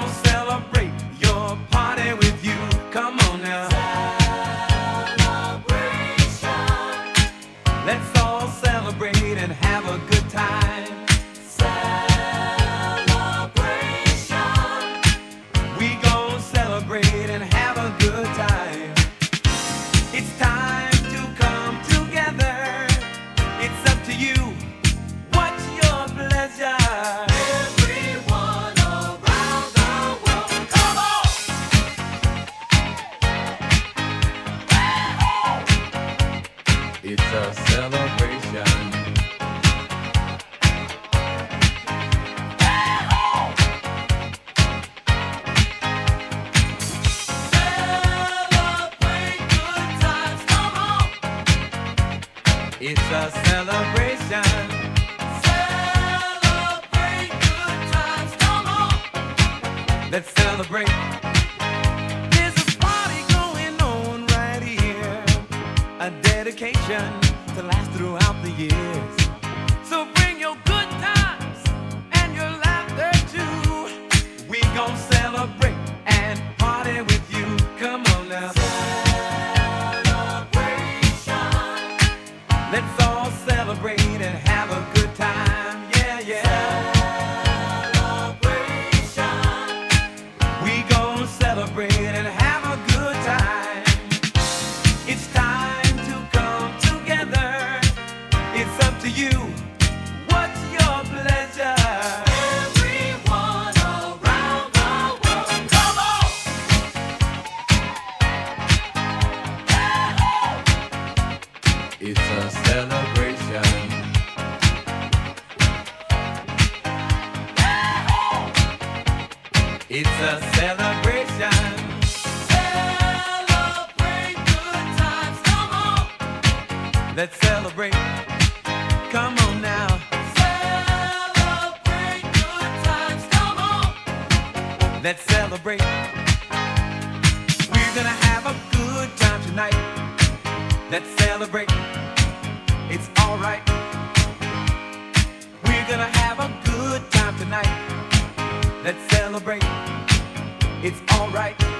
gonna celebrate your party with you. Come on now. Celebration. Let's all celebrate and have a good time. Celebration. We gonna celebrate and have a good time. It's time to come together. It's up to you. What's your pleasure? It's a celebration. Celebrate good times, come on. It's a celebration. Celebrate good times, come on. Let's celebrate. A dedication to last throughout the years. So bring your good times and your laughter too. We gon' celebrate and party with you. Come on now. Celebration. Let's all celebrate and have a good time. Yeah, yeah. Celebration. We gon' celebrate and have a good time. It's time. To you, what's your pleasure? Everyone around the world, come on! Hey-ho! It's a celebration. Hey-ho! It's a celebration. Celebrate good times, come on! Let's celebrate. Come on now. Celebrate good times, come on. Let's celebrate. We're gonna have a good time tonight. Let's celebrate. It's alright. We're gonna have a good time tonight. Let's celebrate. It's alright.